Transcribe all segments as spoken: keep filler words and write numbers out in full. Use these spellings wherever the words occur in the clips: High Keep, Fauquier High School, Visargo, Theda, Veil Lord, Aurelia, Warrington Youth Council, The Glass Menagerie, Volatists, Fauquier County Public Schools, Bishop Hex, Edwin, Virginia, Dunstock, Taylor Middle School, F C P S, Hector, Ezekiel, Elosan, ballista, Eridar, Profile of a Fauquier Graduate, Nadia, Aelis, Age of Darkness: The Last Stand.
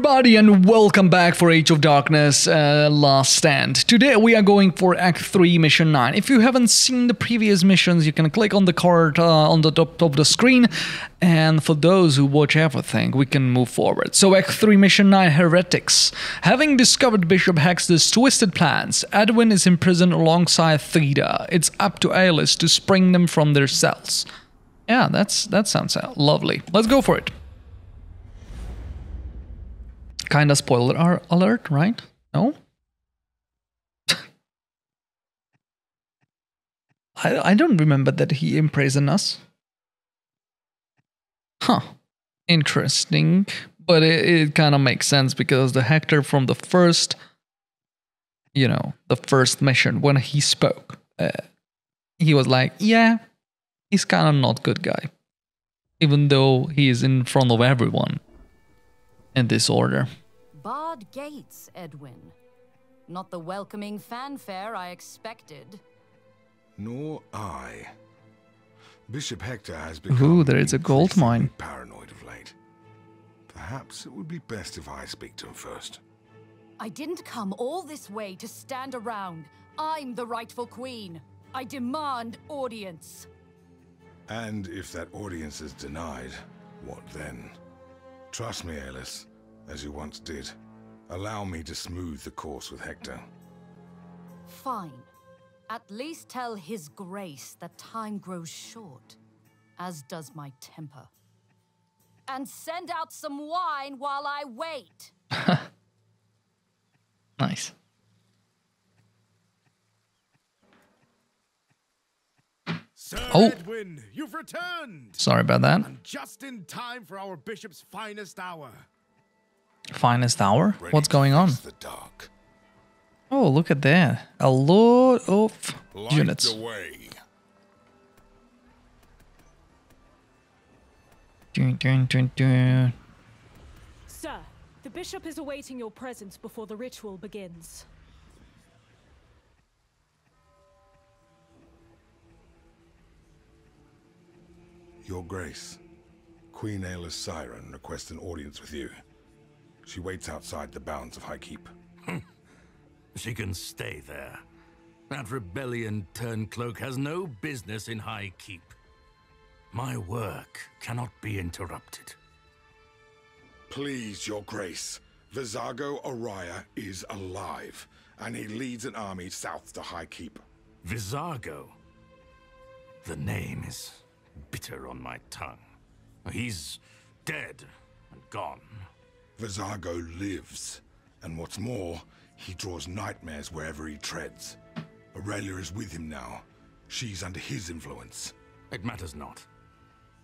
everybody and welcome back for Age of Darkness uh, Last Stand. Today we are going for Act three Mission nine. If you haven't seen the previous missions, you can click on the card uh, on the top of the screen. And for those who watch everything, we can move forward. So Act three Mission nine, Heretics. Having discovered Bishop Hex's twisted plans, Edwin is imprisoned alongside Theda. It's up to Aelis to spring them from their cells. Yeah, that's that sounds lovely. Let's go for it. Kinda spoiler alert, right? No? I, I don't remember that he imprisoned us. Huh. Interesting. But it, it kind of makes sense because the Hector from the first, you know, the first mission, when he spoke, uh, he was like, yeah, he's kind of not good guy. Even though he is in front of everyone in this order. Barred gates, Edwin. Not the welcoming fanfare I expected. Nor I. Bishop Hector has become Ooh, there is a gold mine. Paranoid of late. Perhaps it would be best if I speak to him first. I didn't come all this way to stand around. I'm the rightful queen. I demand audience. And if that audience is denied, what then? Trust me, Aelis, as you once did. Allow me to smooth the course with Hector. Fine. At least tell His Grace that time grows short, as does my temper. And send out some wine while I wait. Nice. Sir oh. Edwin, you've returned. Sorry about that. And just in time for our bishop's finest hour. Finest hour? Ready What's going on? The dark. Oh, look at that. A lot of Light units. Dun, dun, dun, dun. Sir, the bishop is awaiting your presence before the ritual begins. Your Grace, Queen Aelis Siren requests an audience with you. She waits outside the bounds of High Keep. She can stay there. That rebellion turncloak has no business in High Keep. My work cannot be interrupted. Please, Your Grace. Visargo Aurelia is alive, and he leads an army south to High Keep. Visargo? The name is bitter on my tongue. He's dead and gone. Visargo lives, and what's more, he draws nightmares wherever he treads. Aurelia is with him now. She's under his influence. It matters not.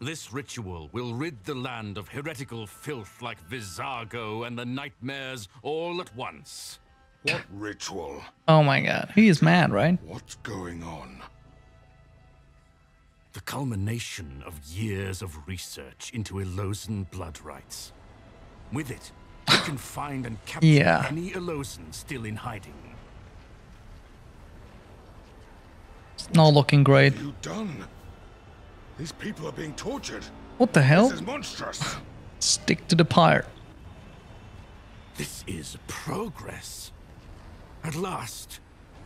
This ritual will rid the land of heretical filth like Visargo and the nightmares all at once. What ritual? Oh my god. He is mad, right? What's going on? The culmination of years of research into Elosan blood rites. With it, we can find and capture yeah. any Elosan still in hiding. It's not looking great. What have you done? These people are being tortured. What the hell? This is monstrous. Stick to the pyre. This is progress. At last,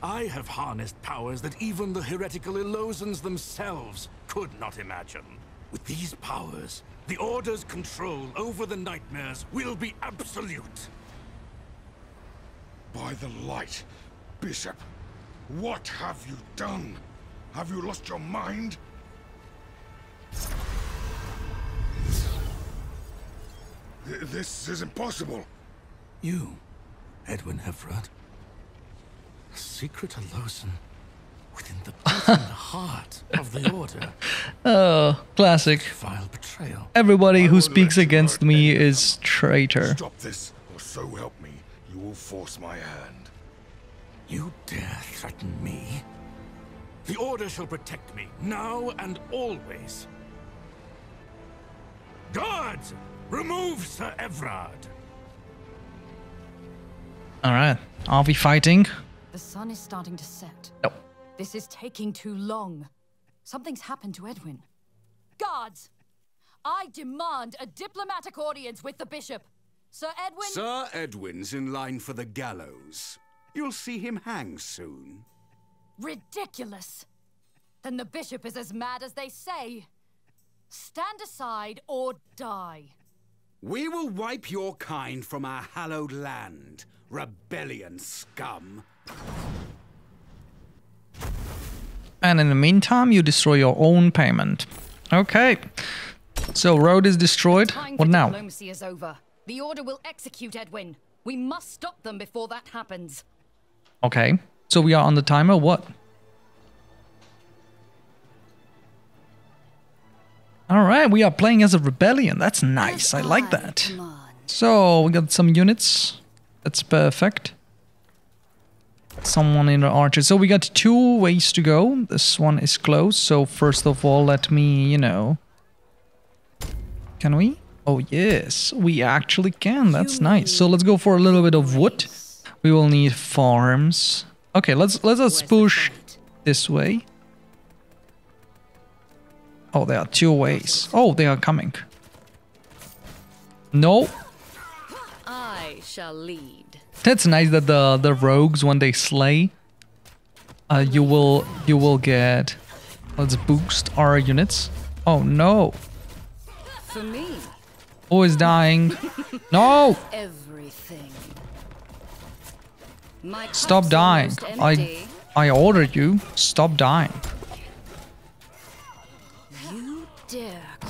I have harnessed powers that even the heretical Elosans themselves could not imagine. With these powers, the Order's control over the nightmares will be absolute. By the light, Bishop, what have you done? Have you lost your mind? Th this is impossible. You, Edwin Heffrod. A secret Elosan within the heart of the Order. Oh, classic. Vile betrayal. Everybody who speaks against me is traitor. Stop this, or so help me, you will force my hand. You dare threaten me? The Order shall protect me, now and always. Guards, remove Sir Everard. Alright, are we fighting? The sun is starting to set. No. This is taking too long. Something's happened to Edwin. Guards! I demand a diplomatic audience with the bishop. Sir Edwin... Sir Edwin's in line for the gallows. You'll see him hang soon. Ridiculous! Then the bishop is as mad as they say. Stand aside or die. We will wipe your kind from our hallowed land, rebellion scum. And in the meantime, you destroy your own payment. Okay. So, road is destroyed. What now? Diplomacy is over. The order will execute Edwin. We must stop them before that happens. Okay. So, we are on the timer. What? Alright, we are playing as a rebellion. That's nice. I like that. So, we got some units. That's perfect. Someone in the archer. So, we got two ways to go. This one is closed. So, first of all, let me, you know... Can we? Oh, yes. We actually can. That's nice. So, let's go for a little bit of wood. We will need farms. Okay, let's, let's just push this way. Oh, there are two ways. Oh, they are coming. No. I shall lead. That's nice that the the rogues, when they slay, uh, you will you will get. Let's boost our units. Oh no. For me. Who is dying? No. Everything. Stop dying. I I ordered you. Stop dying.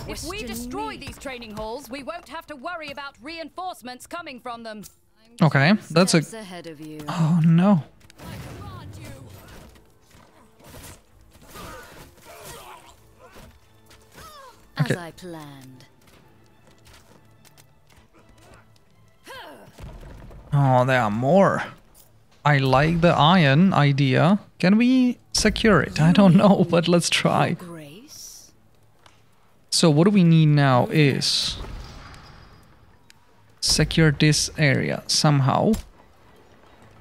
If we destroy these training halls, we won't have to worry about reinforcements coming from them. Okay, that's a... ahead of you. Oh, no. Okay. As I planned. Oh, there are more. I like the iron idea. Can we secure it? I don't know, but let's try. So what do we need now is secure this area somehow.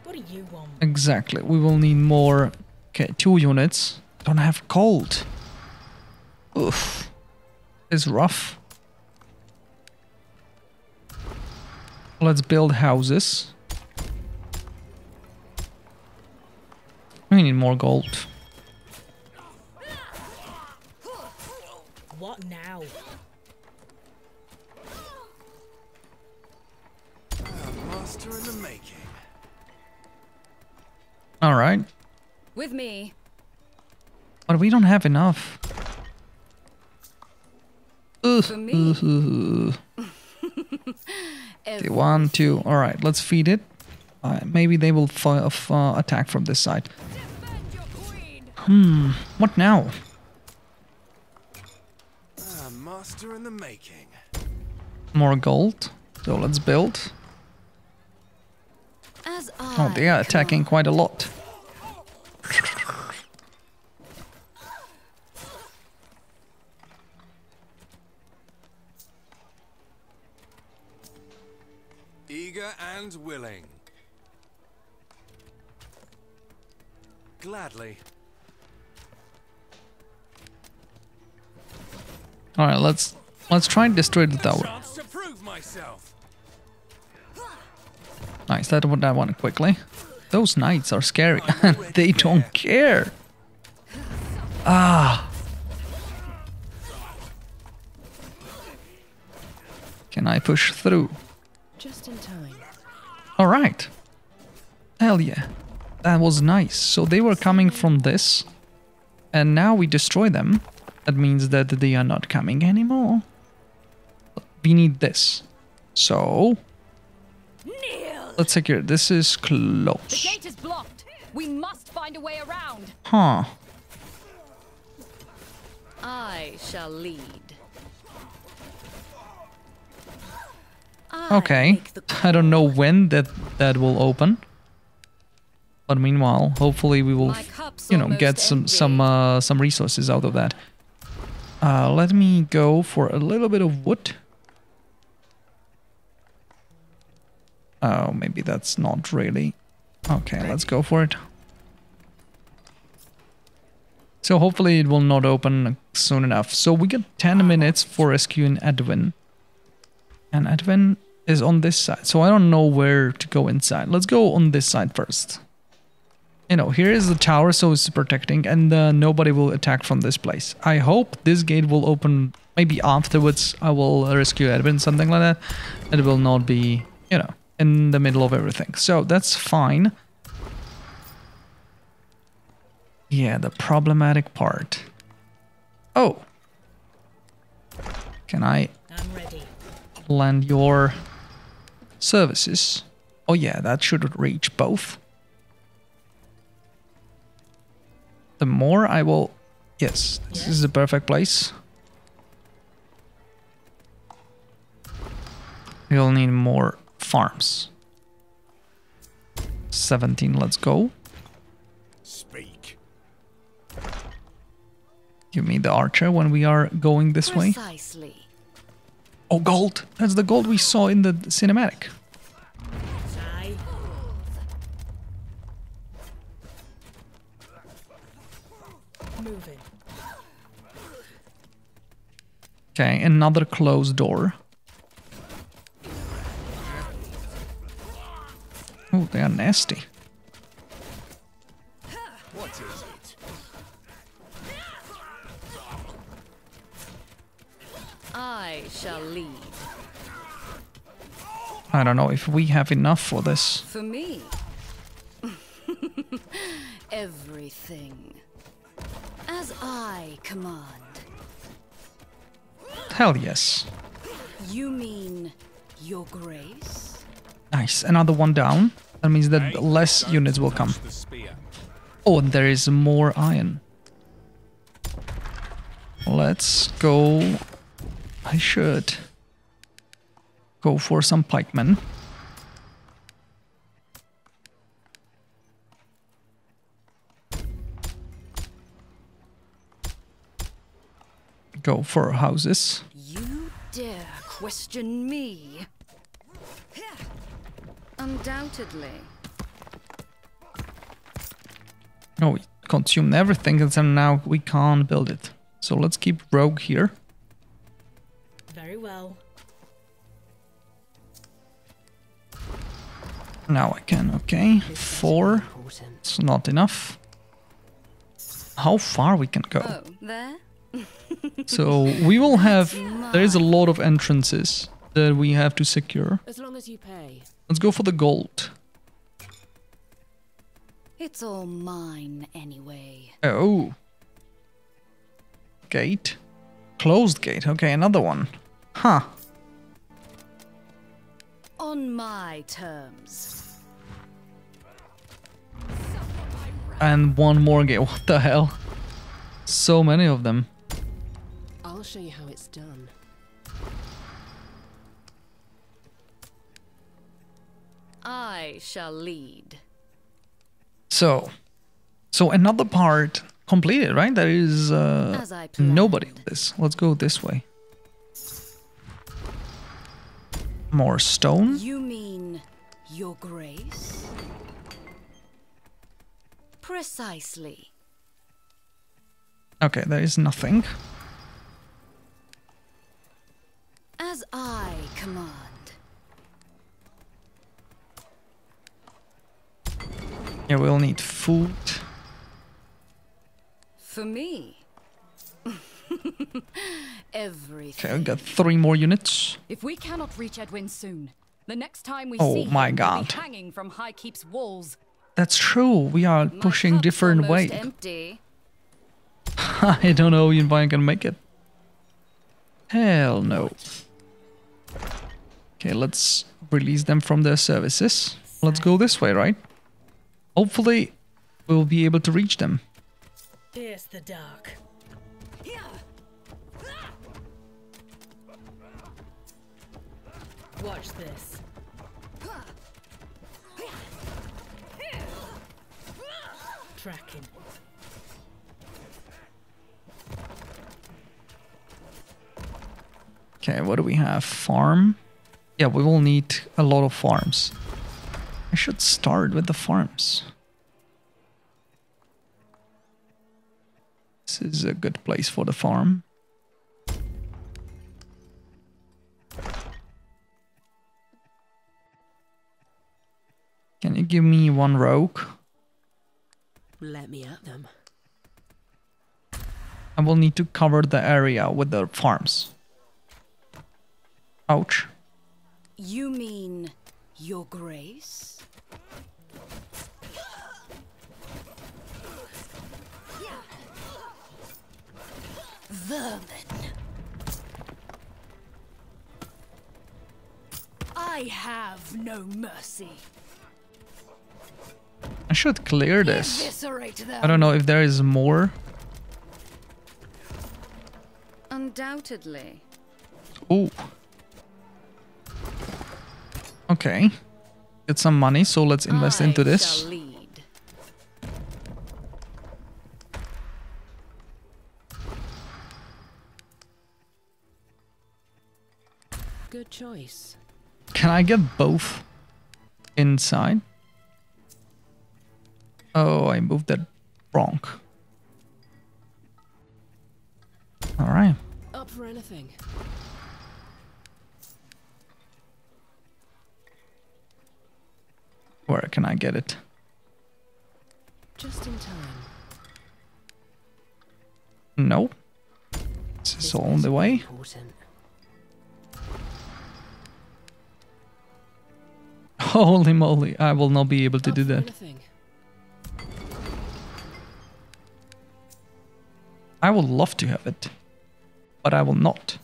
What do you want? Exactly. We will need more. Okay, two units. Don't have gold. Oof. It's rough. Let's build houses. We need more gold. What now? Master in the making. All right. With me. But we don't have enough. Ugh. For me. Okay, one, two. All right. Let's feed it. Uh, maybe they will f uh, attack from this side. Hmm. What now? Master in the making. More gold. So let's build. As oh, they are attacking quite a lot. Eager and willing. Gladly. All right, let's let's try and destroy the tower. Nice, that one, that one quickly. Those knights are scary. They don't care. Ah. Can I push through? Just in time. All right. Hell yeah, that was nice. So they were coming from this, and now we destroy them. That means that they are not coming anymore. We need this. So... Kneel. Let's secure. This is close. The gate is blocked. We must find a way around. Huh. I shall lead. Okay. I don't know when that, that will open. But meanwhile, hopefully we will, you know, get some, some, uh, some resources out of that. Uh, let me go for a little bit of wood. Oh, maybe that's not really... Okay, let's go for it. So hopefully it will not open soon enough. So we got ten minutes for rescuing Edwin. And Edwin is on this side, so I don't know where to go inside. Let's go on this side first. You know, here is the tower, so it's protecting, and uh, nobody will attack from this place. I hope this gate will open. Maybe afterwards I will rescue Edwin, something like that. It will not be, you know, in the middle of everything. So that's fine. Yeah, the problematic part. Oh. Can I I'm ready. Land your services? Oh yeah, that should reach both. The more I will... Yes, this yeah. is the perfect place. We'll need more farms. seventeen, let's go. Speak. Give me the archer when we are going this Precisely. way. Oh, gold! That's the gold we saw in the cinematic. Okay, another closed door. Oh, they are nasty. What is it? I shall lead. I don't know if we have enough for this. For me, everything as I command. Hell yes. You mean your grace? Nice, another one down. That means that less units will come. Oh, and there is more iron. Let's go... I should... go for some pikemen. Go for houses. You dare question me? Undoubtedly. Oh, we consumed everything and now we can't build it. So let's keep rogue here. Very well. Now I can, okay. Four. It's not enough. How far we can go? Oh, there? So we will have... There is a lot of entrances that we have to secure. As long as you pay. Let's go for the gold. It's all mine anyway. Oh. Gate. Closed gate. Okay, another one. Huh. On my terms. And one more gate. What the hell? So many of them. I'll show you how it's done. I shall lead. So, so another part completed, right? There is uh, nobody in this. Let's go this way. More stone. You mean your grace? Precisely. Okay, there is nothing. As I command. Yeah, we'll need food. For me. Everything. Okay, we got three more units. If we cannot reach Edwin soon, the next time we oh see my God. Be hanging from High Keep's walls. That's true. We are my pushing different ways. I don't know if I can make it. Hell no. Okay, let's release them from their services. Let's go this way, right? Hopefully, we'll be able to reach them. Here's the dark. Watch this. Tracking. Okay, what do we have? Farm? Yeah, we will need a lot of farms. I should start with the farms. This is a good place for the farm. give me one rogue. Let me at them. I will need to cover the area with the farms. Ouch. You mean your grace? Vermin. I have no mercy. I should clear this. I don't know if there is more. Undoubtedly. Oh. Okay. Get some money, so let's invest I into this. Good choice. Can I get both inside? Oh, I moved that wrong. All right. Up for anything. Where can I get it? Just in time. No. This is all in the way. Important. Holy moly, I will not be able to do that. I would love to have it, but I will not.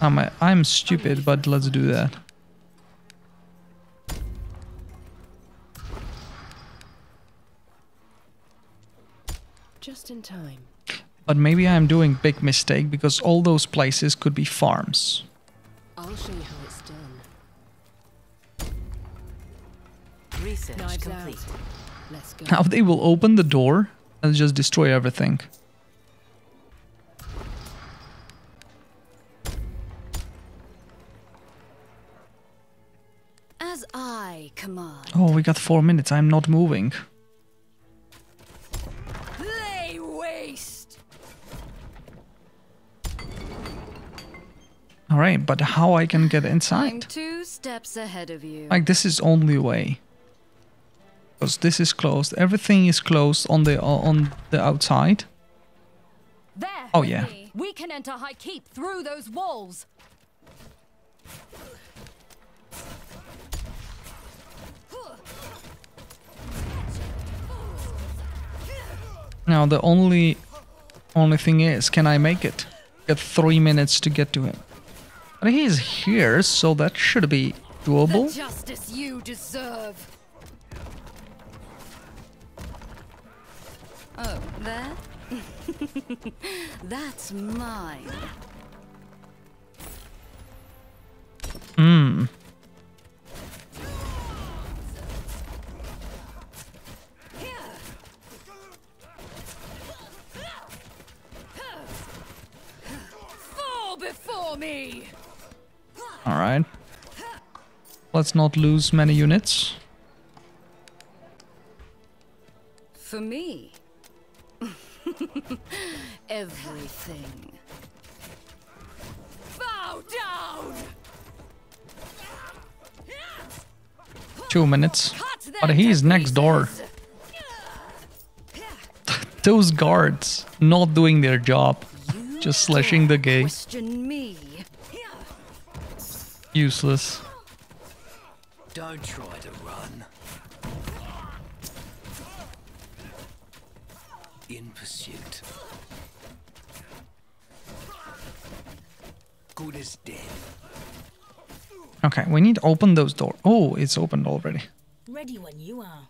I'm, a, I'm stupid, but let's do that. Just in time. But maybe I'm doing a big mistake, because all those places could be farms. I'll show you how it's done. Research Knives complete. Out. Let's go. Now they will open the door and just destroy everything. As I command. Oh, we got four minutes. I'm not moving. Lay waste. All right, but how I can get inside? I'm two steps ahead of you. Like, this is only way. Because this is closed. Everything is closed on the uh, on the outside. There. Oh yeah. We can enter High Keep through those walls. Now the only only thing is, can I make it? Got three minutes to get to him. But he's here, so that should be doable. The justice you deserve. Oh, there? That's mine. Hmm. Fall before me. All right. Let's not lose many units. For me. Everything. Bow down. Two minutes. But he's next door. Those guards not doing their job. Just slashing the gate. Useless. Don't try to run. In pursuit. Good as dead. Okay, we need to open those doors. Oh, it's opened already. Ready when you are.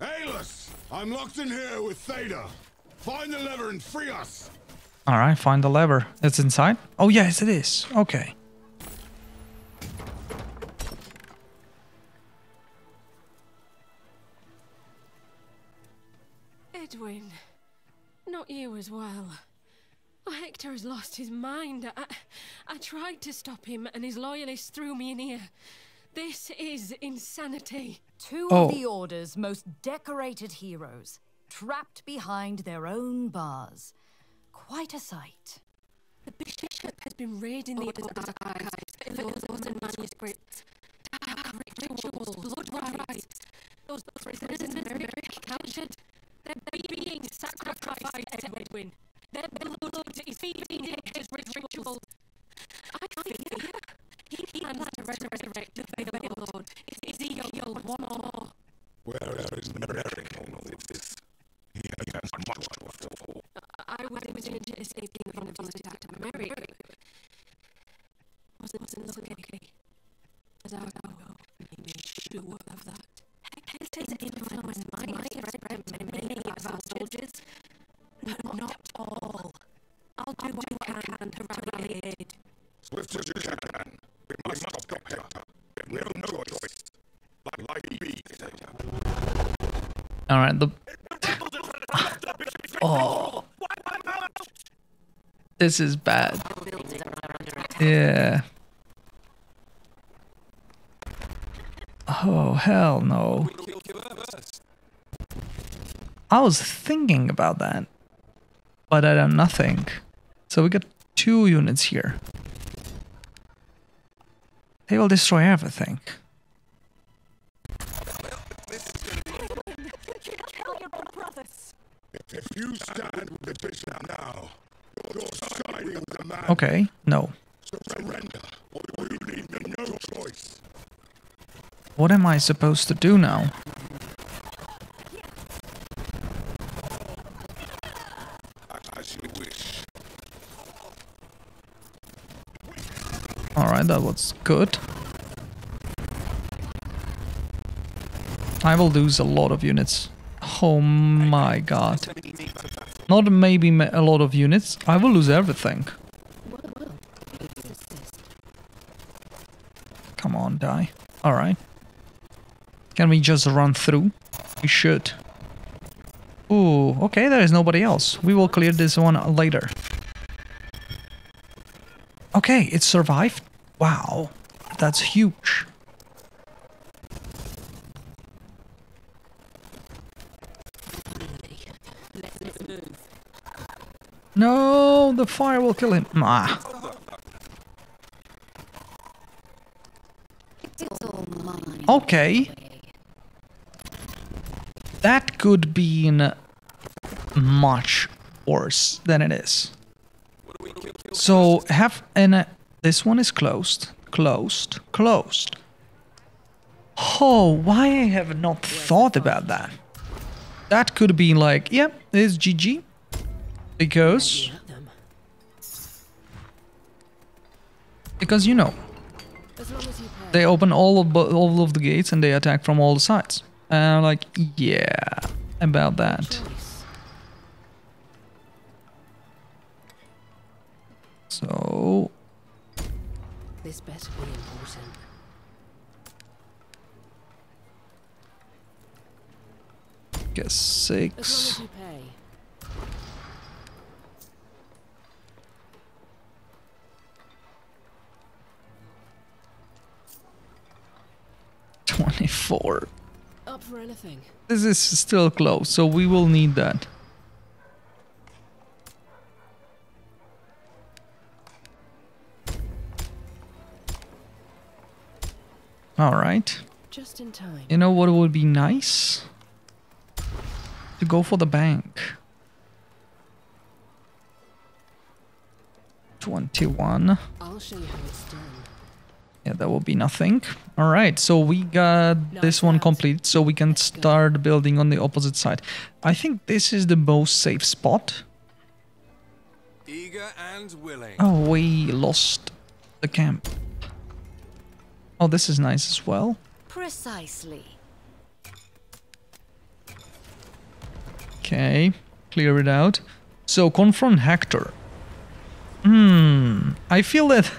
Aelis, I'm locked in here with Theda. Find the lever and free us. All right, find the lever. It's inside. Oh yes, it is. Okay. Edwin, not you as well. Hector has lost his mind. I, I tried to stop him and his loyalists threw me in here. This is insanity. Two oh. of the Order's most decorated heroes, trapped behind their own bars. Quite a sight. The Bishop has been raiding the Order's archives. secrets, rituals, blood rites. Those prisoners are very captured. They're being sacrificed to Edwin. Their blood is feeding Hector's rituals. I fear he plans to resurrect the Veil Lord. Ezekiel one or more. Where is the bearing on all of this? He has much to offer for. I was envisioned escaping from his attack to America. Wasn't it okay? As I was making sure of that. Hector's influence might have spread to many of our soldiers, but not all. I'll do what I can to rally aid. Swift as you can, we must stop Hector. We have no choice. Like like be All right, the. Oh, this is bad. Yeah. Oh, hell no. I was thinking about that, but I done nothing. So we got two units here. They will destroy everything. If you stand with the bishop now, you're siding with the man. Okay, no. Surrender, or you leave them no choice. What am I supposed to do now? As you wish. Alright, that was good. I will lose a lot of units. Oh my god. Not maybe a lot of units. I will lose everything. Come on, die. Alright. Can we just run through? We should. Ooh, okay, there is nobody else. We will clear this one later. Okay, it survived. Wow. That's huge. No, the fire will kill him. Ah. Okay. That could be much worse than it is. So have an... Uh, this one is closed. Closed. Closed. Oh, why I have not thought about that. That could be like, yep, yeah, it's G G. Because... Because, you know, they open all of, all of the gates and they attack from all the sides. And I'm like, yeah, about that. So... This better be important. Guess six. twenty-four. Up for anything. This is still close, so we will need that. All right. Just in time. You know what would be nice? To go for the bank. twenty-one. I'll show you how it's done. Yeah, that will be nothing. Alright, so we got this one complete, so we can start building on the opposite side. I think this is the most safe spot. Eager and willing. Oh, we lost the camp. Oh, this is nice as well. Precisely. Okay, clear it out. So, confront Hector. Hmm, I feel that...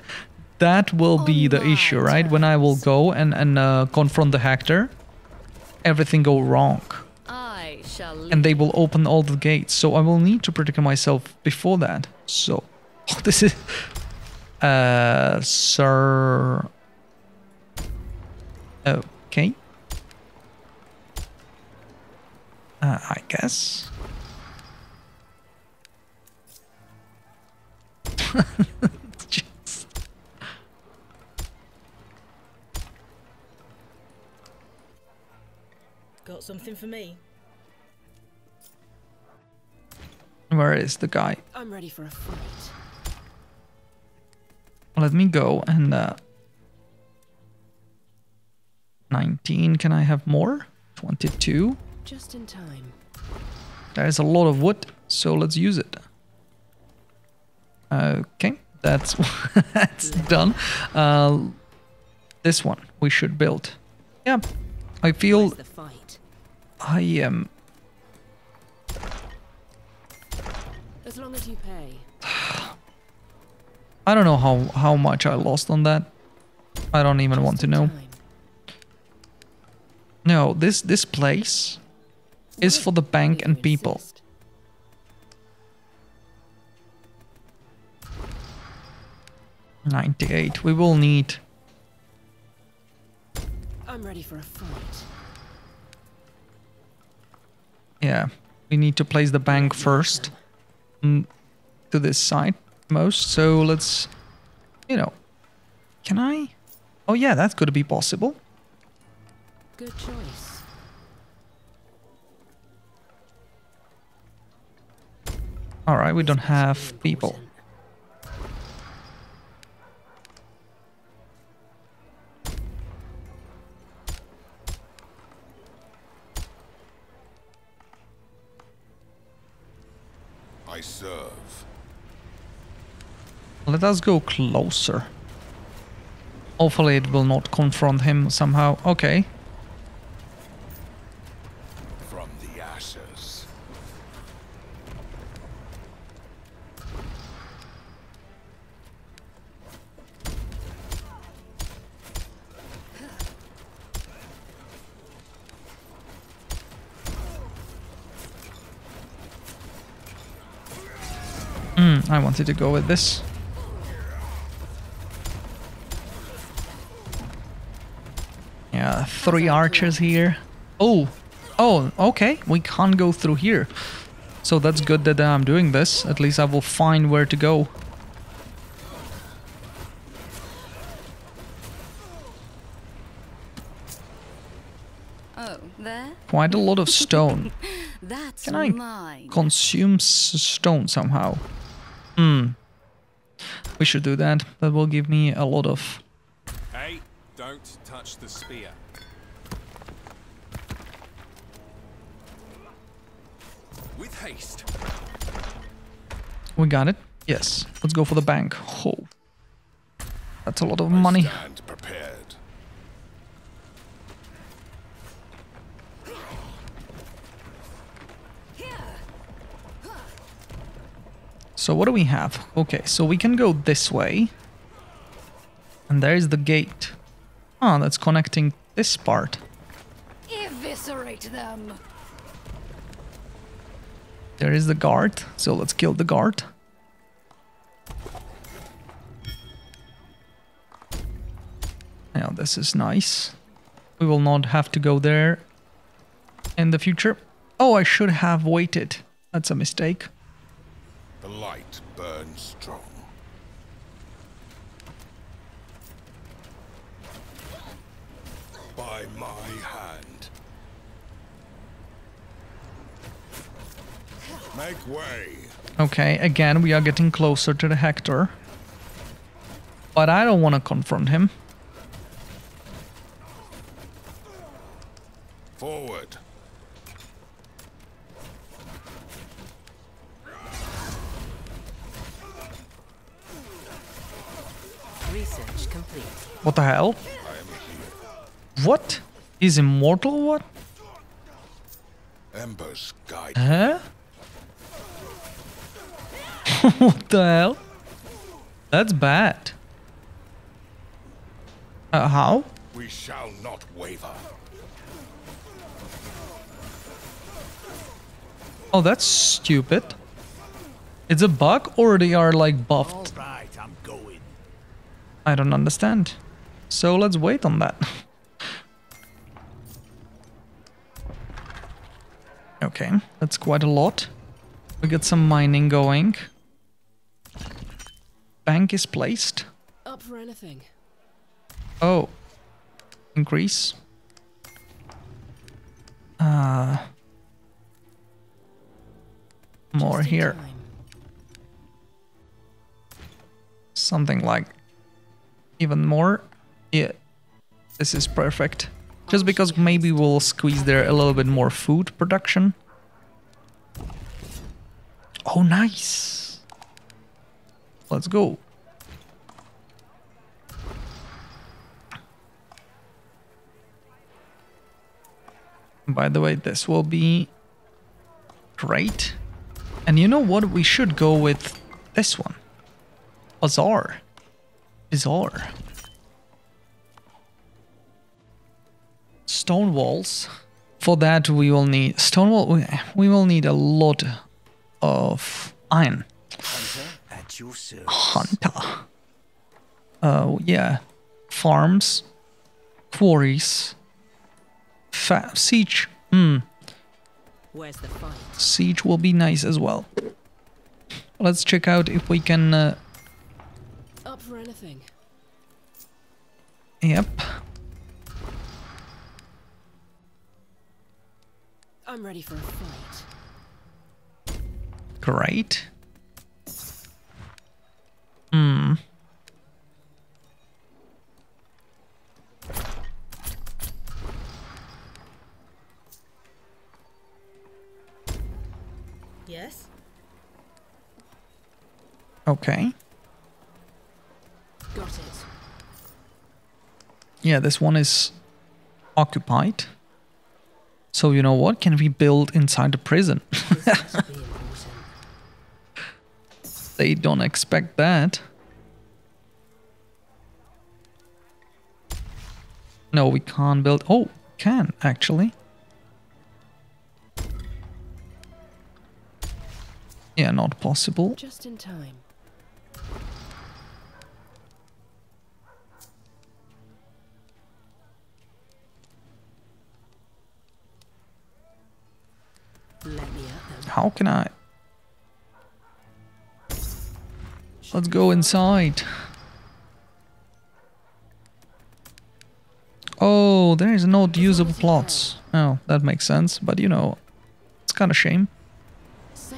That will be the issue, right? When I will go and, and uh, confront the Hector, everything go wrong. I shall and they will open all the gates, so I will need to protect myself before that. So, oh, this is... Uh, sir... Okay. Uh, I guess. Something for me. Where is the guy? I'm ready for a fight. Let me go and uh nineteen, can I have more? twenty-two. Just in time. There's a lot of wood, so let's use it. Okay, that's that's done. Uh, this one we should build. Yeah, I feel I am. Um, as long as you pay. I don't know how how much I lost on that. I don't even want to know. No, this this place is for the bank and people. ninety-eight. We will need. I'm ready for a fight. Yeah, we need to place the bank first to this side most. So let's, you know, can I? Oh yeah, that could be possible. Good choice. All right, we don't have people. I serve. Let us go closer. Hopefully it will not confront him somehow. Okay. From the ashes. Mm, I wanted to go with this. Yeah, three archers here. Oh, oh, okay. We can't go through here. So that's good that I'm doing this. At least I will find where to go. Oh, there. Quite a lot of stone. That's Can I mine. consume s stone somehow? Hmm. We should do that. That will give me a lot of... Hey, don't touch the spear. With haste. We got it. Yes. Let's go for the bank. Oh. That's a lot of I money. Stand prepared. So what do we have? Okay, so we can go this way. And there is the gate. Ah, that's connecting this part. Eviscerate them. There is the guard, so let's kill the guard. Now this is nice. We will not have to go there in the future. Oh, I should have waited. That's a mistake. The light burns strong. By my hand. Make way. Okay, again, we are getting closer to the Hector. But I don't want to confront him. Forward. Research complete. What the hell? I am here. What? He's immortal? What? Embers guide. Huh? What the hell? That's bad. Uh, how? We shall not waver. Oh, that's stupid. It's a bug, or they are like buffed. All right, I'm going. I don't understand. So let's wait on that. Okay, that's quite a lot. We got some mining going. Bank is placed. Up for anything. Oh. Increase. Uh, more here. Time. Something like even more. Yeah, this is perfect. Just because maybe we'll squeeze there a little bit more food production. Oh, nice. Let's go. By the way, this will be great. And you know what? We should go with this one. Bazaar. Bazaar. Stone walls. For that, we will need stone wall. We, we will need a lot of iron. Hunter at your service. Hunter. Uh, yeah. Farms. Quarries. Fa siege. Hmm. Where's the fight? Siege will be nice as well. Let's check out if we can. Uh... Up for anything. Yep. I'm ready for a fight. Great. Hmm. Yes. Okay. Got it. Yeah, this one is occupied. So you know what? Can we build inside the prison? They don't expect that. No, we can't build. Oh, can actually. Yeah, not possible. Just in time. How can I? Let's go inside. Oh, there is no usable plots. Oh, that makes sense. But you know, it's kind of shame.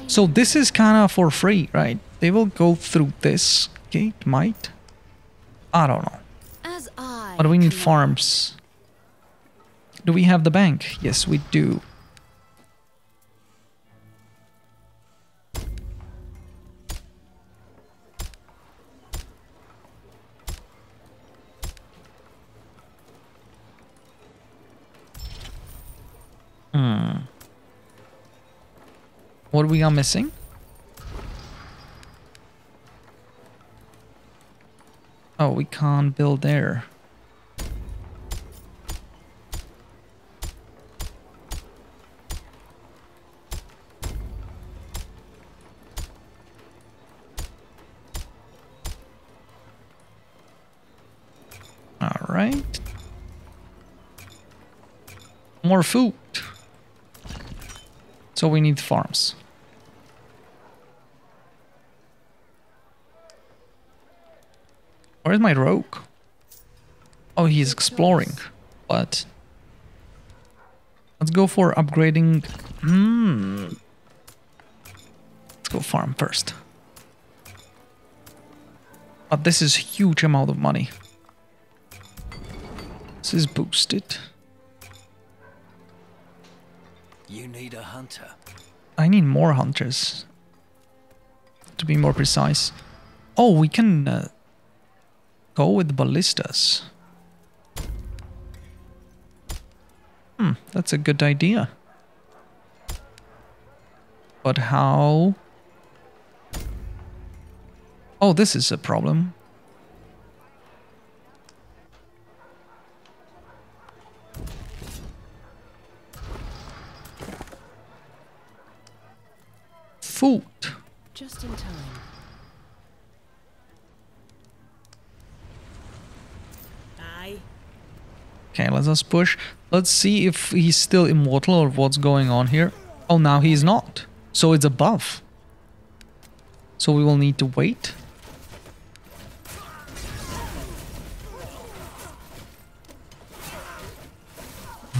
So this is kind of for free, right? They will go through this gate, might. I don't know. But we need farms. Do we have the bank? Yes, we do. Hmm. What we are missing? Oh, we can't build there. All right. More food. So we need farms. Where's my rogue? Oh, he's exploring. But let's go for upgrading. Hmm. Let's go farm first. But this is huge amount of money. This is boosted. You need a hunter. I need more hunters. To be more precise. Oh, we can uh, go with ballistas. Hmm, that's a good idea. But how? Oh, this is a problem. Food. Just in time. Aye. Okay, let's us push. Let's see if he's still immortal or what's going on here. Oh, now he's not. So it's a buff. So we will need to wait.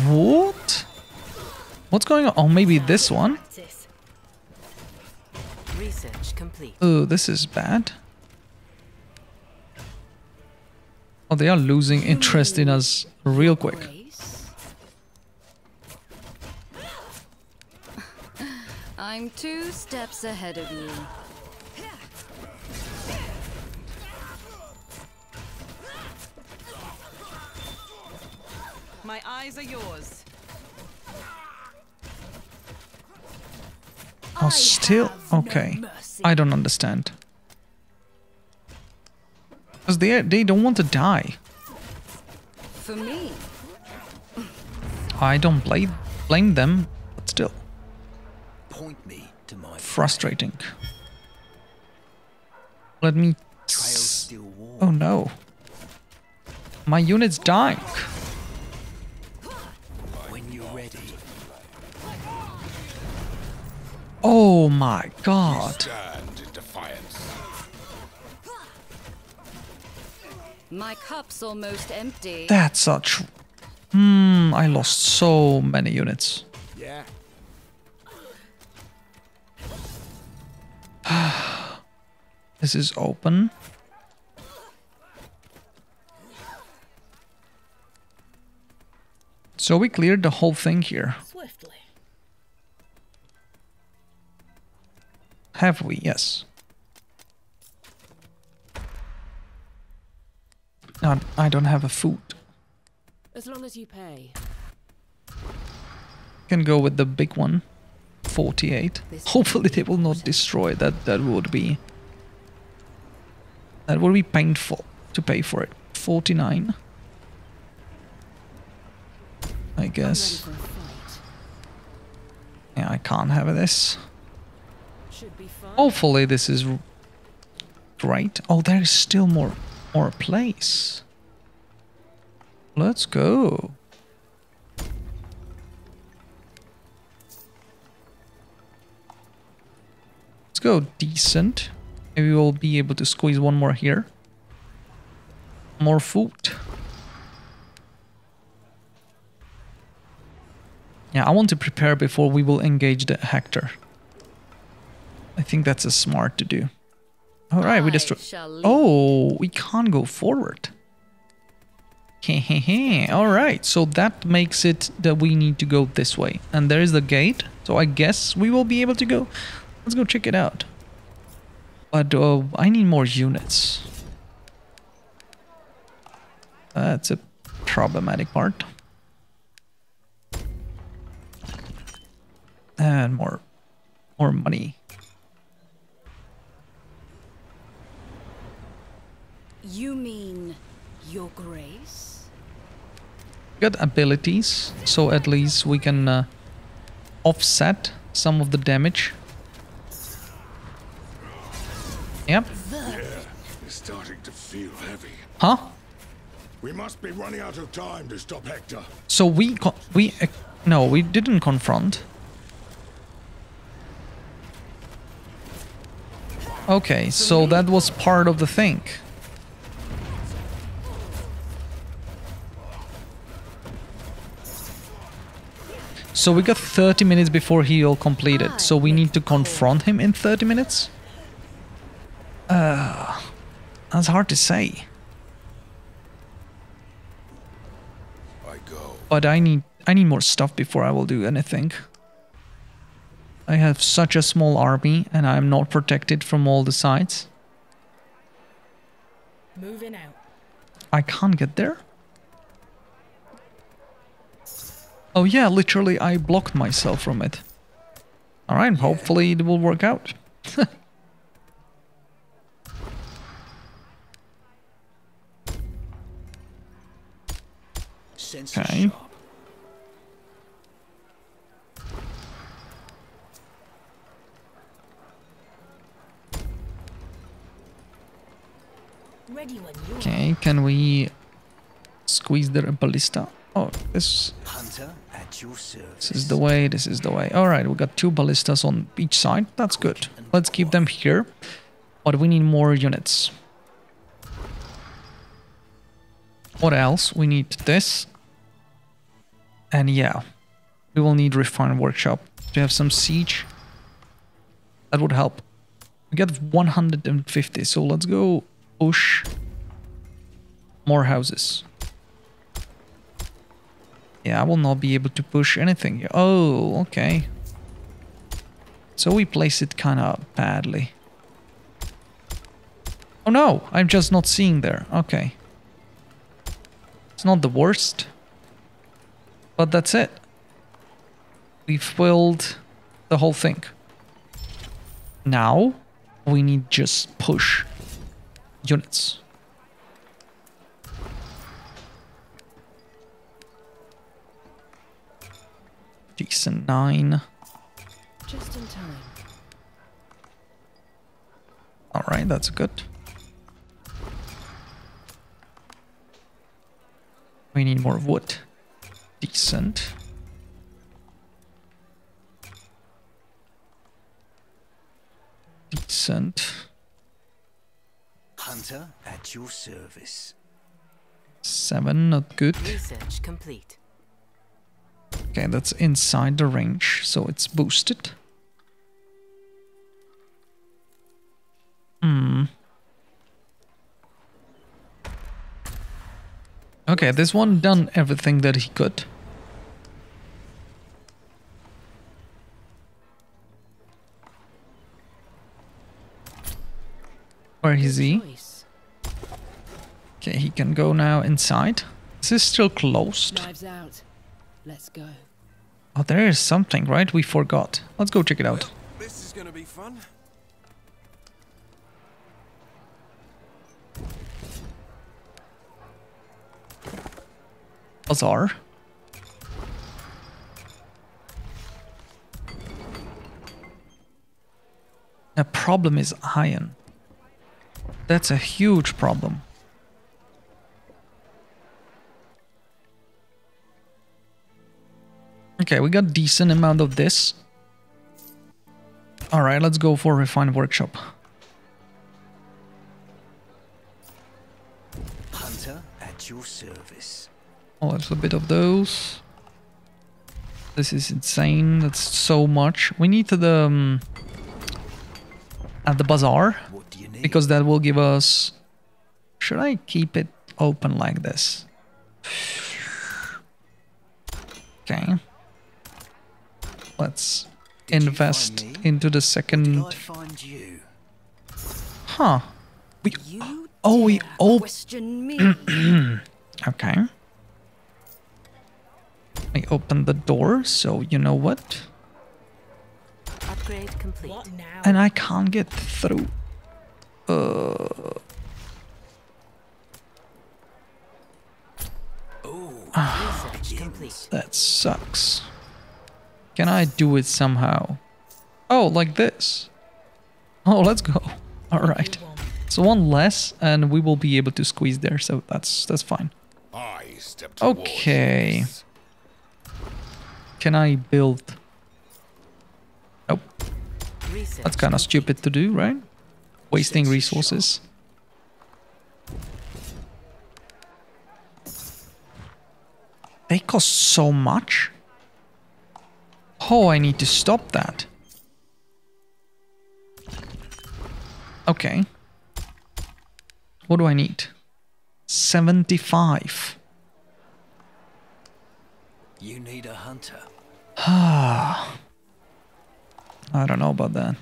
What? What's going on? Oh, maybe this one. Oh, this is bad. Oh, they are losing interest in us real quick. I'm two steps ahead of you. My eyes are yours. Oh, still? Okay. I don't understand. Because they, they don't want to die. For me. I don't blame, blame them, but still. Point me to my frustrating. Let me... Oh no. My unit's dying. Oh my god. Stand in defiance. My cup's almost empty. That's such... Hmm, I lost so many units. Yeah. This is open. So we cleared the whole thing here. Swiftly. Have we? Yes. No, I don't have a food. As long as you pay. Can go with the big one. forty-eight. Hopefully they will not destroy that. That would be... That would be painful to pay for it. forty-nine. I guess. Yeah, I can't have this. Hopefully this is great. Oh, there is still more more place. Let's go. Let's go decent. Maybe we'll be able to squeeze one more here. More food. Yeah, I want to prepare before we will engage the Hector. I think that's a smart to do. All right, we destroy. Oh, we can't go forward. All right, so that makes it that we need to go this way. And there is the gate. So I guess we will be able to go. Let's go check it out. But uh, I need more units. That's a problematic part. And more, more money. You mean your grace? Got abilities, so at least we can uh, offset some of the damage. Yep. Yeah, it's starting to feel heavy. Huh? We must be running out of time to stop Hector. So we con we uh, no, we didn't confront. Okay, so that was part of the thing. So we got thirty minutes before he all completed. So we need to confront him in thirty minutes? Uh, that's hard to say. I go. But I need I need more stuff before I will do anything. I have such a small army and I'm not protected from all the sides. Moving out. I can't get there? Oh yeah, literally I blocked myself from it. Alright, hopefully it will work out. Okay. Okay, can we squeeze the ballista? Oh, this... This is the way, this is the way. Alright, we got two ballistas on each side. That's good. Let's keep them here. But we need more units. What else? We need this. And yeah. We will need Refined Workshop to have some siege. That would help. We got one hundred fifty, so let's go push more houses. Yeah, I will not be able to push anything here. Oh, okay. So we place it kind of badly. Oh no, I'm just not seeing there. Okay. It's not the worst. But that's it. We've filled the whole thing. Now, we need just push units. Decent nine. Just in time. Alright, that's good. We need more wood. Decent. Decent. Hunter at your service. Seven, not good. Research complete. Okay, that's inside the range, so it's boosted. Hmm. Okay, this one done everything that he could. Where is he? Okay, he can go now inside. This is still closed. Let's go. Oh, there is something, right? We forgot. Let's go check it out. This is gonna be fun. Bazaar. The problem is iron. That's a huge problem. Okay, we got decent amount of this. Alright, let's go for Refined Workshop. Hunter at your service. Oh, a little bit of those. This is insane. That's so much. We need to the um, at the bazaar because that will give us. Should I keep it open like this? Okay. Let's invest into the second. Huh. We, oh, we open. Okay. I opened the door, so you know what? Upgrade complete. And I can't get through. Uh. Oh, that sucks. Can I do it somehow? Oh, like this. Oh, let's go. All right. So one less and we will be able to squeeze there. So that's that's fine. Okay. Can I build? Nope. That's kind of stupid to do, right? Wasting resources. They cost so much. Oh, I need to stop that. Okay. What do I need? seventy-five. You need a hunter. Ah. I don't know about that.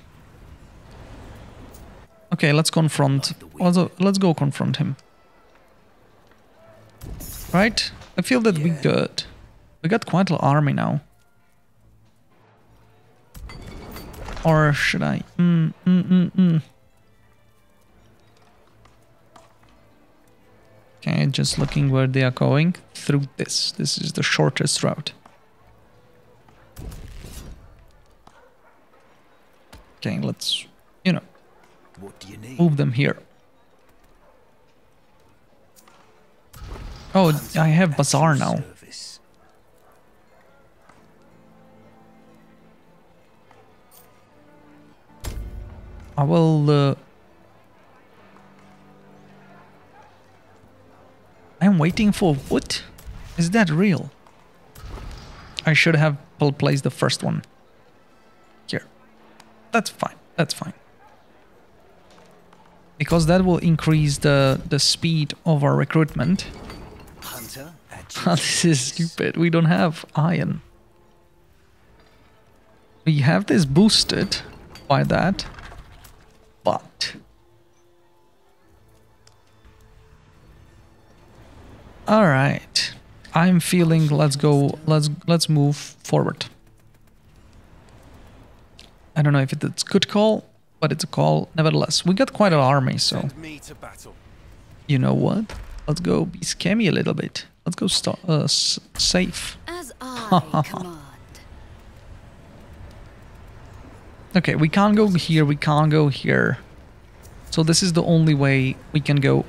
Okay, let's confront. Also, let's go confront him. Right? I feel that yeah. we got we got quite an army now. Or should I? Mm, mm, mm, mm. Okay, just looking where they are going. Through this. This is the shortest route. Okay, let's, you know, what do you need? Move them here. Oh, I have bazaar now. I will. Uh, I'm waiting for wood. Is that real? I should have placed the first one here. That's fine. That's fine. Because that will increase the, the speed of our recruitment. Hunter, this is stupid. We don't have iron. We have this boosted by that, but all right. I'm feeling let's go let's let's move forward. I don't know if it's a good call, but it's a call nevertheless. We got quite an army, so you know what? Let's go be scammy a little bit. Let's go start uh, safe. As I command. Okay, we can't go here, we can't go here. So this is the only way we can go.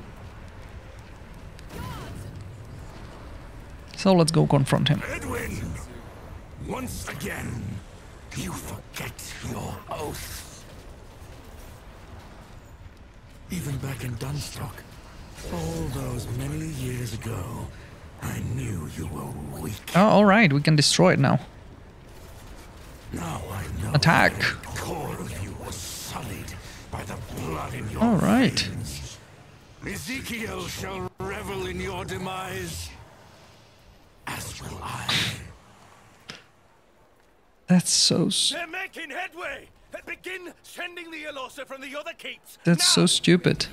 So let's go confront him. Edwin, once again, you forget your oath. Even back in Dunstock, all those many years ago, I knew you were weak. Oh, all right, we can destroy it now. Now I know attack. The core of you was sullied by the blood in your all right. Veins. Ezekiel shall revel in your demise, as will I. That's so. They're making headway. Begin sending the Elosan from the other keeps. That's now. So stupid.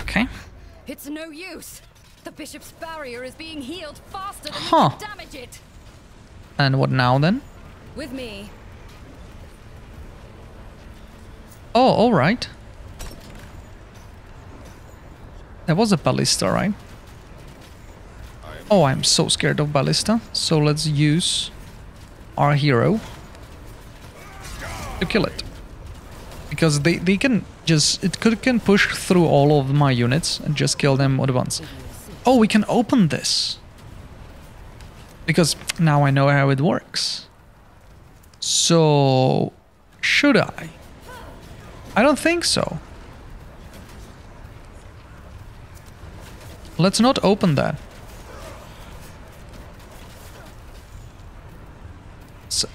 Okay. It's no use. The bishop's barrier is being healed faster than huh. you can damage it. And what now then? With me. Oh, all right. That was a ballista, right? Oh, I'm so scared of ballista. So let's use our hero to kill it. Because they, they can just... It could can push through all of my units and just kill them at once. Oh, we can open this. Because now I know how it works. So... Should I? I don't think so. Let's not open that. So,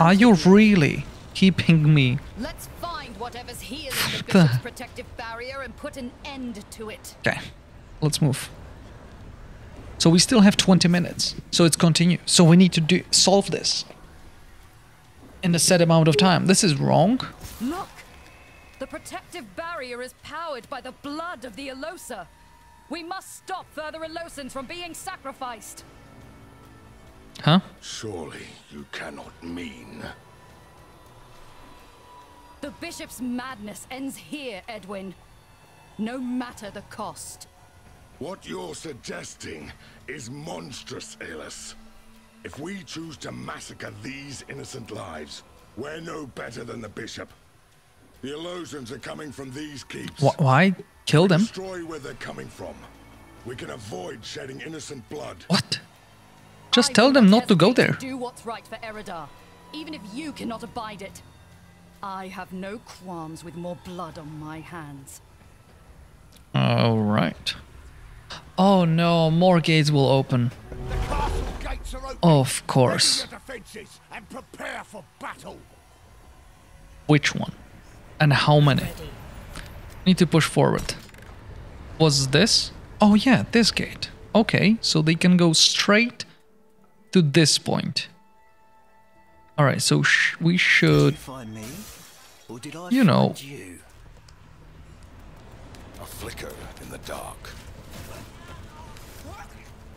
are you really keeping me? Let's find whatever's here in the bishop's protective barrier and put an end to it. Okay, let's move. So we still have twenty minutes. So it's continue. So we need to do solve this in a set amount of time. This is wrong. Look, the protective barrier is powered by the blood of the Elosa. We must stop further Elosans from being sacrificed. Huh? Surely you cannot mean. The bishop's madness ends here, Edwin. No matter the cost. What you're suggesting is monstrous, Aelis. If we choose to massacre these innocent lives, we're no better than the bishop. The Elosans are coming from these keeps. Wh why kill them? Destroy where they're coming from. We can avoid shedding innocent blood. What? Just I tell them not to go there. Do what's right for Eridar, even if you cannot abide it. I have no qualms with more blood on my hands. All right. Oh no, more gates will open. The castle gates are open. Of course. Ready your defenses and prepare for battle. Which one? And how many? Need to push forward. Was this? Oh yeah, this gate. Okay, so they can go straight to this point. Alright, so sh we should... Did you find me, or did I you know... Find you? A flicker in the dark.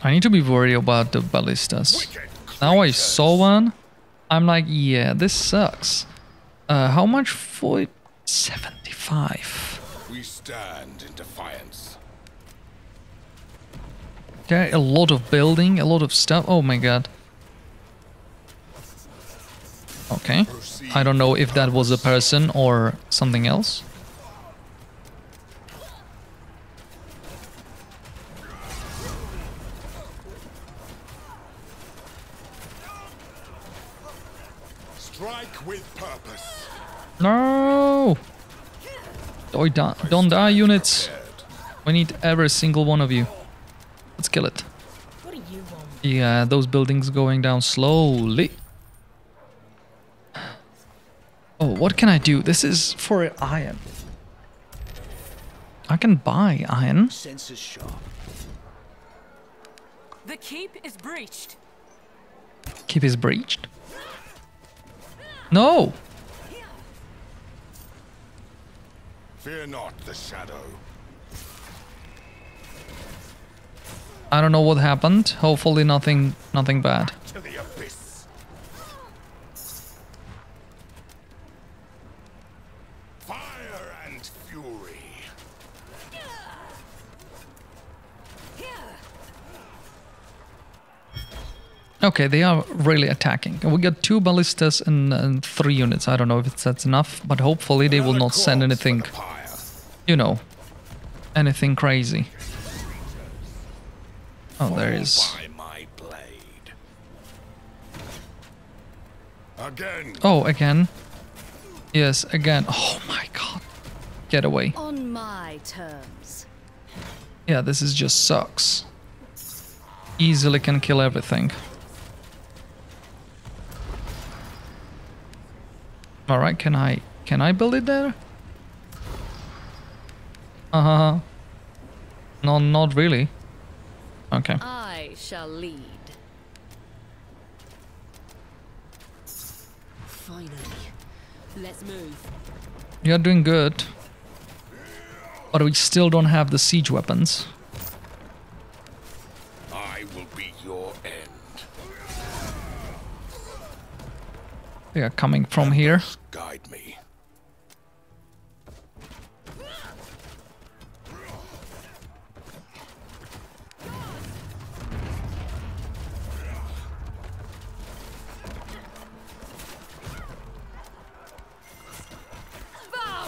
I need to be worried about the ballistas. Now I saw one. I'm like, yeah, this sucks. Uh, how much for it? seventy-five. We stand in defiance. Okay, a lot of building, a lot of stuff. Oh my god. Okay. I don't know if that was a person or something else. Strike with purpose. No! Don't die, units. We need every single one of you. Let's kill it. Yeah, those buildings going down slowly. Oh, what can I do? This is for iron. I can buy iron. The keep is breached. Keep is breached? No! Fear not the shadow. I don't know what happened. Hopefully nothing nothing bad. To the abyss. Fire and fury. Okay, they are really attacking. We got two ballistas and, and three units. I don't know if it's, that's enough, but hopefully they will not send anything, you know, anything crazy. Oh, there is. Oh, again. Yes, again. Oh my god. Get away. On my terms. Yeah, this is just sucks. Easily can kill everything. All right, can I can I build it there? Uh-huh. No, not really. Okay. I shall lead. Finally. Let's move. You're doing good. But we still don't have the siege weapons. I will be your end. They are coming from here. Guide me.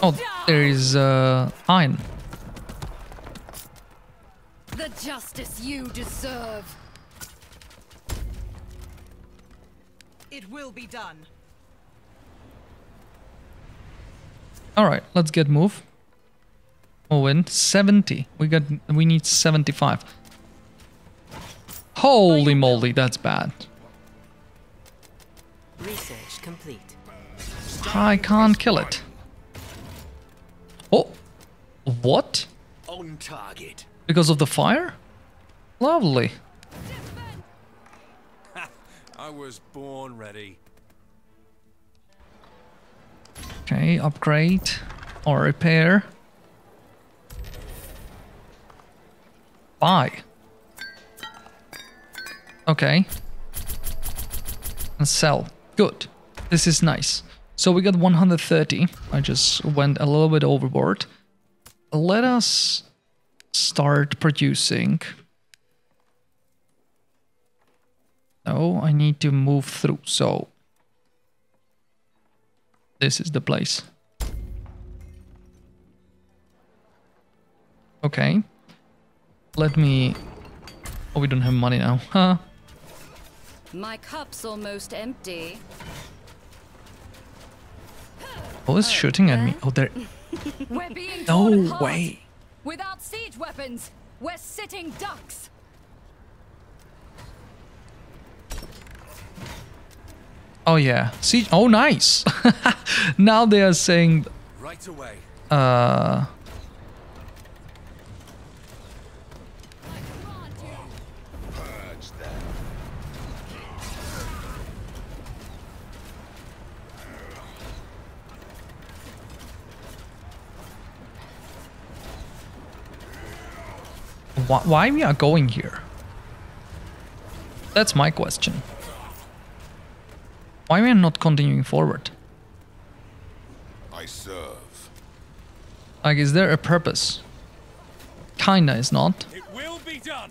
Oh, there is uh, iron. The justice you deserve. It will be done. All right, let's get move. Oh, and seventy. We got. We need seventy-five. Holy moly, that's bad. Research complete. I can't kill it. Oh, what? On target. Because of the fire? Lovely. I was born ready. Okay, upgrade or repair. Buy. Okay. And sell. Good. This is nice. So we got one hundred thirty. I just went a little bit overboard. Let us start producing. Oh, I need to move through. So this is the place. Okay. Let me... Oh, we don't have money now. Huh? My cup's almost empty. Who is shooting at me? Oh, there. No way. Without siege weapons, we're sitting ducks. Oh yeah, siege. Oh nice. Now they are saying. Right away. Uh. Why we are going here? That's my question. Why we are not continuing forward? I serve. Like, is there a purpose? Kinda is not. It will be done.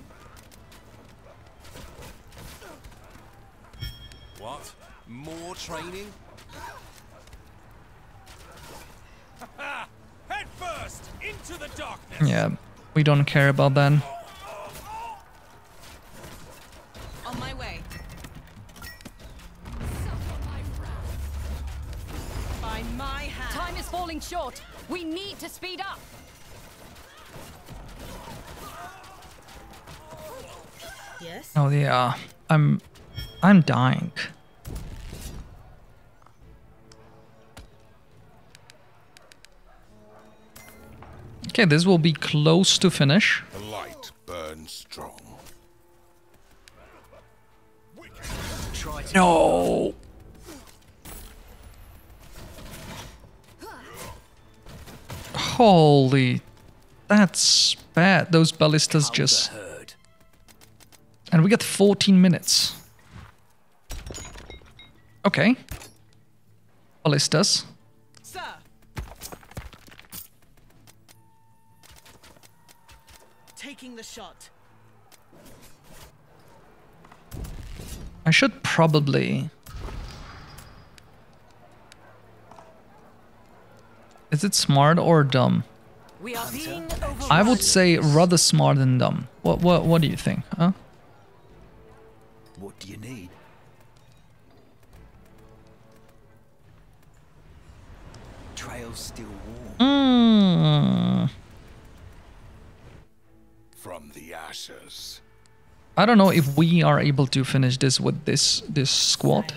What? More training? Head first into the darkness. Yeah. We don't care about that. On my way. By my my hand. Time is falling short. We need to speed up. Yes. Oh yeah, I'm, I'm dying. Okay, this will be close to finish. The light burns strong. No. Holy, that's bad. Those ballistas just. And we got fourteen minutes. Okay. Ballistas. Sir. Taking the shot. I should probably. Is it smart or dumb? We are being overrun. I would say rather smart than dumb. What what what do you think, huh? What do you need? Trail's still warm. Mm. From the ashes. I don't know if we are able to finish this with this this squad.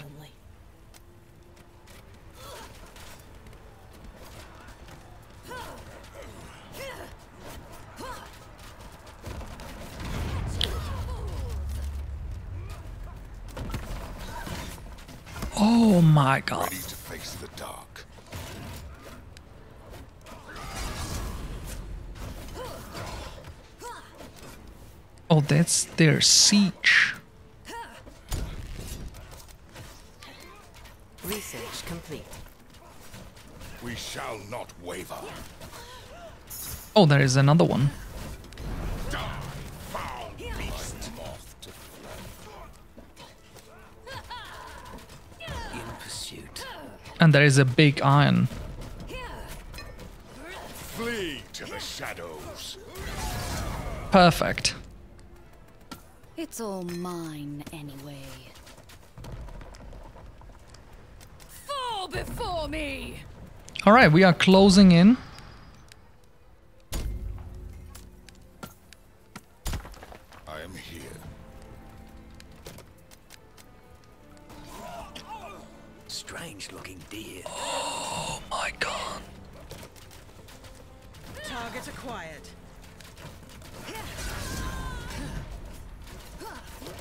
Oh my God! Ready to face the dark. Oh, that's their siege. Research complete. We shall not waver. Oh, there is another one. And there is a big iron. Flee to the shadows. Perfect. It's all mine anyway. Fall before me. All right, we are closing in. I am here. Strange looking deer. Oh my God. Target acquired.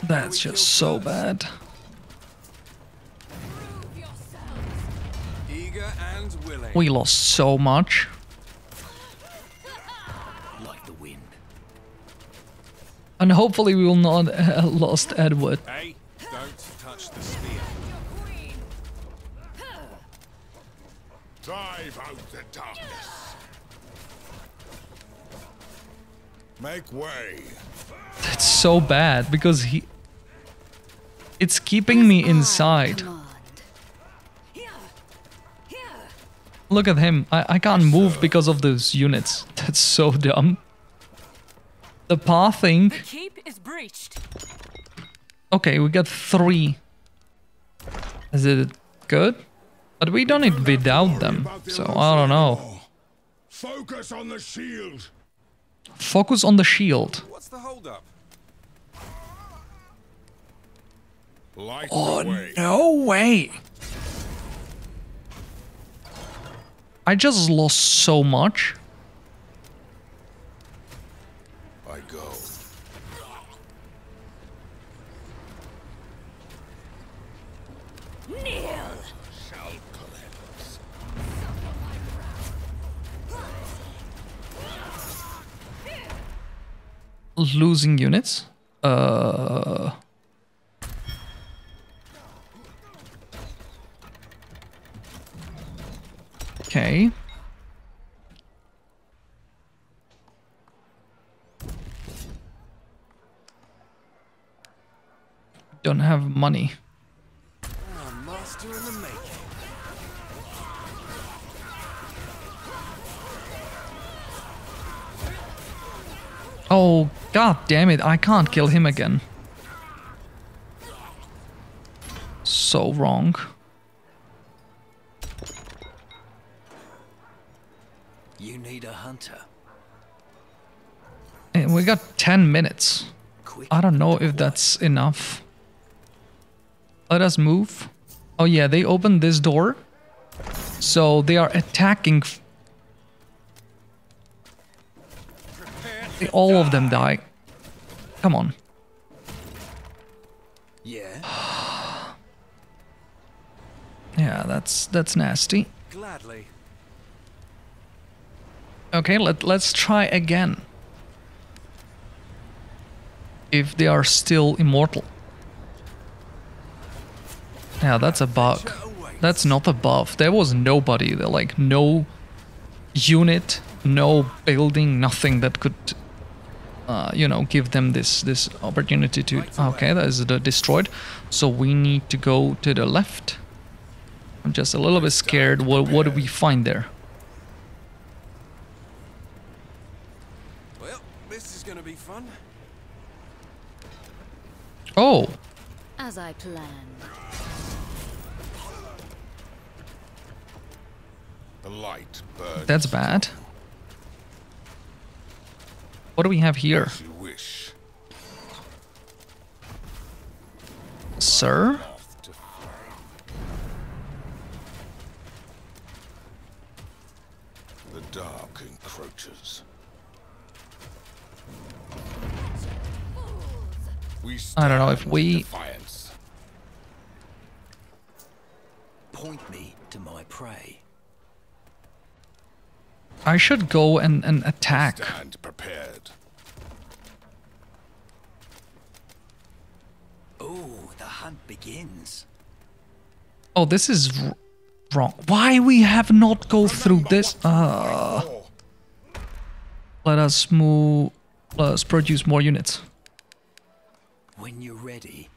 That's just so bad. Eager and willing. We lost so much. Like the wind. And hopefully we will not uh, lost Edward. Hey, don't touch the spear. Drive out the darkness. Make way. That's so bad because he. It's keeping me inside. Look at him. I, I can't move because of those units. That's so dumb. The pathing. The keep is breached. Okay, we got three. Is it good? But we done it without them, so I don't know. Focus on the shield. Focus on the shield. What's the hold up? Oh no way! I just lost so much. I go. Kneel. Losing units. Uh... Okay. Don't have money. Oh, master in the making. Oh, God damn it, I can't kill him again. So wrong. You need a hunter. And we got ten minutes. I don't know if that's enough. Let us move. Oh yeah, they opened this door. So they are attacking. All of them die. Come on. Yeah. Yeah, that's that's nasty. Gladly. Okay, let let's try again. If they are still immortal. Yeah, that's a bug. That's not a buff. There was nobody. There, like, no unit, no building, nothing that could, uh, you know, give them this this opportunity to... Okay, that is destroyed. So we need to go to the left. I'm just a little bit scared. What, what do we find there? Well, this is going to be fun. Oh! As I planned. The light burns. That's bad. What do we have here? Wish. Sir? The dark encroaches. We I don't know if we... Defiance. Point me to my prey. I should go and, and attack. Stand prepared. Oh, the hunt begins. Oh, this is wrong. Why we have not go through this? Uh, let us move. Let us produce more units. When you're ready.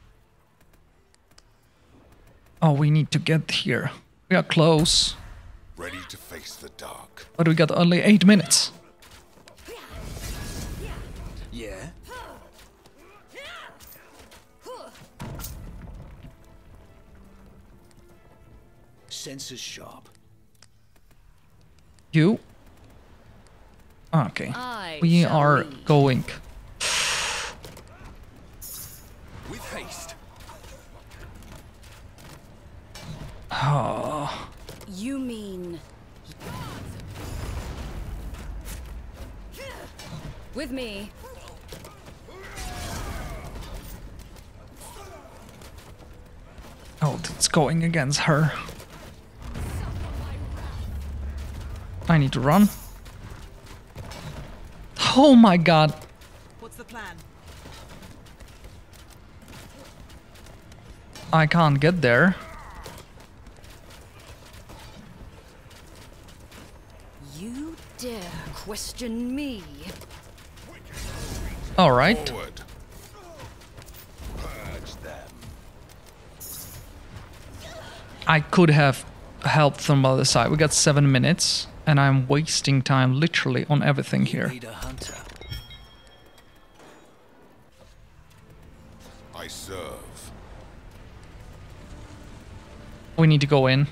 Oh, we need to get here. We are close. Ready to face the dark. But we got only eight minutes. Yeah. Senses sharp. You. Okay. I we are be. going. With haste. Oh. You mean... With me. Oh, it's going against her. I need to run. Oh my god. What's the plan? I can't get there. Question me. All right. I could have helped from the other side. We got seven minutes, and I'm wasting time literally on everything here. I serve. We need to go in.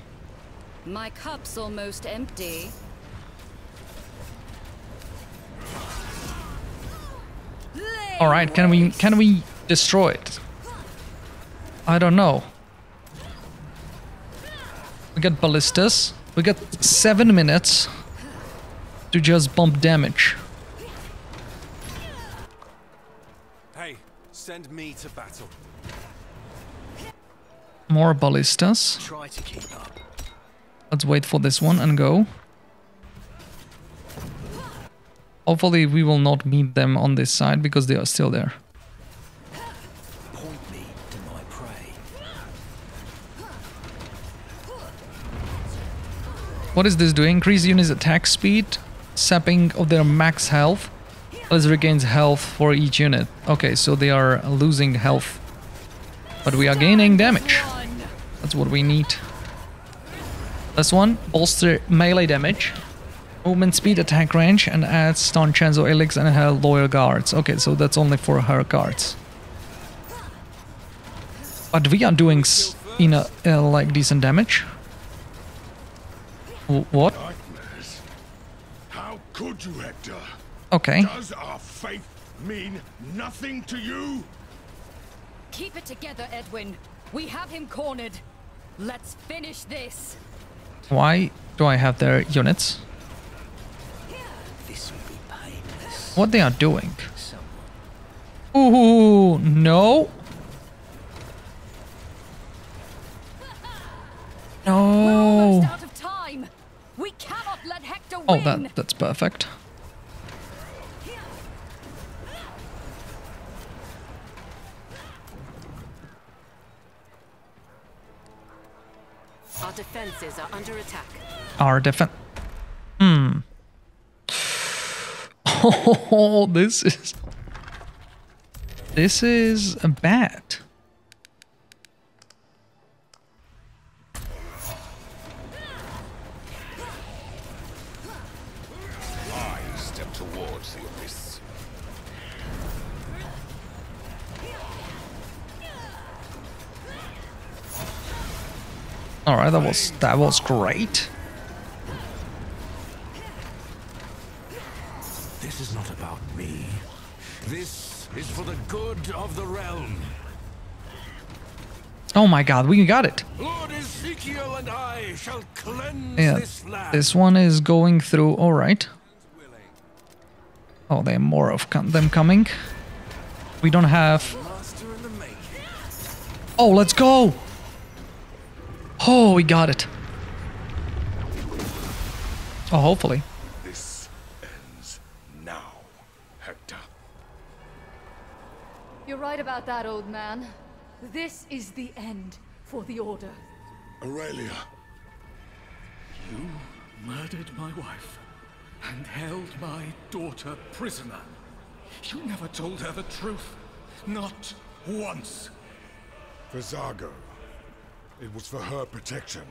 My cup's almost empty. All right, can we can we destroy it? I don't know. We got ballistas. We got seven minutes to just bump damage. Hey, send me to battle. More ballistas. Try to keep up. Let's wait for this one and go. Hopefully we will not meet them on this side because they are still there. Point me to my prey. What is this doing? Increase unit's attack speed, sapping of their max health. Let's regain health for each unit. Okay, so they are losing health. But we are gaining damage. That's what we need. This one, bolster melee damage. Movement speed, attack range, and adds stun chance or elix and her loyal guards. Okay, so that's only for her guards. But we are doing s in a, uh, like decent damage. W what? Darkness. How Could you, Hector? Okay. Does our faith mean nothing to you? Keep it together, Edwin. We have him cornered. Let's finish this. Why do I have their units? This will be painless. What they are doing? Ooh, no. No. We're almost out of time. We cannot let Hector win. Oh, that, that's perfect. Our defenses are under attack. Our defense. Hmm. Oh, this is. This is bad. I step towards the abyss. All right, that was that was great. This is not about me. This is for the good of the realm. Oh my God, we got it. Lord Ezekiel and I shall cleanse yeah, this land. This one is going through. All right. Oh, there are more of them coming. We don't have. Oh, let's go. Oh, we got it. Oh, hopefully. This ends now, Hector. You're right about that, old man. This is the end for the Order. Aurelia. You murdered my wife and held my daughter prisoner. You never told her the truth. Not once. Visargo. It was for her protection.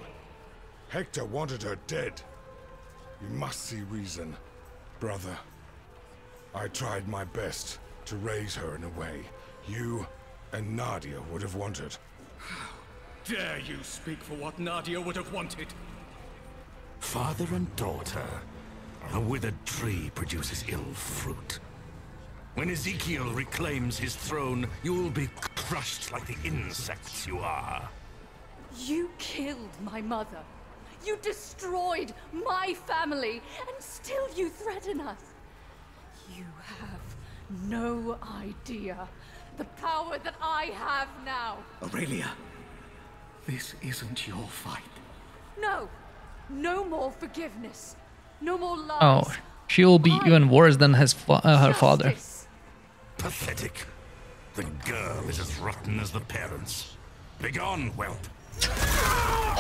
Hector wanted her dead. You must see reason, brother. I tried my best to raise her in a way you and Nadia would have wanted. How dare you speak for what Nadia would have wanted? Father and daughter. A withered tree produces ill fruit. When Ezekiel reclaims his throne, you'll be crushed like the insects you are. You killed my mother. You destroyed my family, and still you threaten us. You have no idea the power that I have now. Aurelia, this isn't your fight. No, no more forgiveness, no more love. Oh, she'll be I even worse than his fa uh, her father. Pathetic. The girl is as rotten as the parents. Begone, whelp.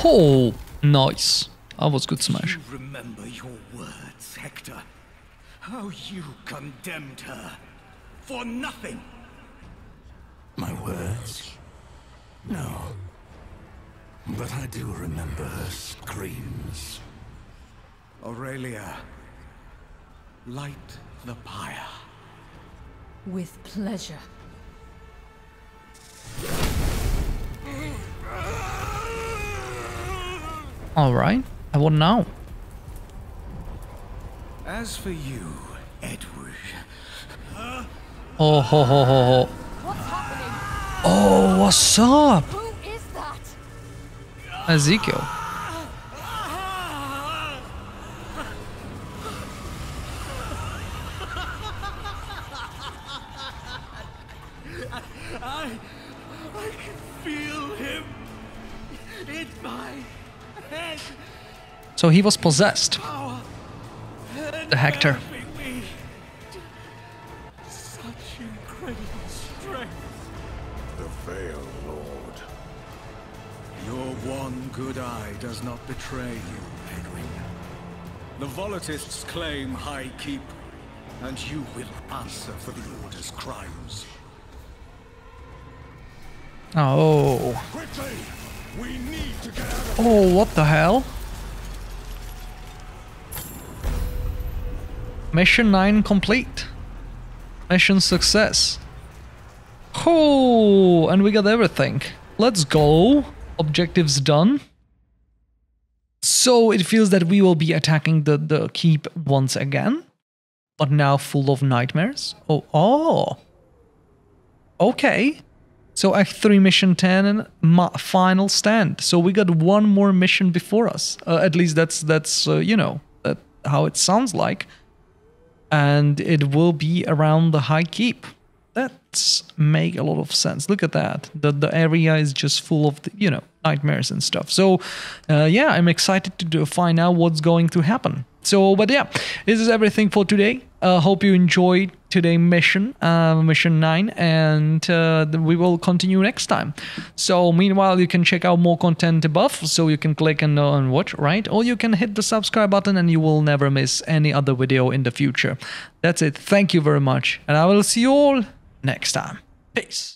Oh, nice. That was good smash. You remember your words, Hector. How you condemned her for nothing. My words? No. But I do remember her screams. Aurelia, light the pyre. With pleasure. All right, I will now. As for you, Edward. Huh? Oh ho ho ho ho. What's happening? Oh, what's up? Who is that? Ezekiel. I I can feel him in my head. So he was possessed. Power the Hector. Me. Such incredible strength. The Veil Lord. Your one good eye does not betray you, Edwin. The Volatists claim High Keep, and you will answer for the Order's crimes. Oh. Quickly. We need to get out of here. Oh, what the hell? Mission nine complete. Mission success. Oh, and we got everything. Let's go. Objectives done. So it feels that we will be attacking the, the keep once again. are now full of nightmares. Oh, oh. Okay. So Act three Mission ten and ma Final Stand. So we got one more mission before us. Uh, at least that's, that's uh, you know, that how it sounds like. And it will be around the High Keep. That makes a lot of sense. Look at that. The, the area is just full of, the, you know, nightmares and stuff. So, uh, yeah, I'm excited to do, find out what's going to happen. So, but yeah, this is everything for today. Uh, hope you enjoyed today's mission, uh, Mission nine, and uh, we will continue next time. So, meanwhile, you can check out more content above, so you can click and, uh, and watch, right? Or you can hit the subscribe button and you will never miss any other video in the future. That's it. Thank you very much, and I will see you all next time. Peace.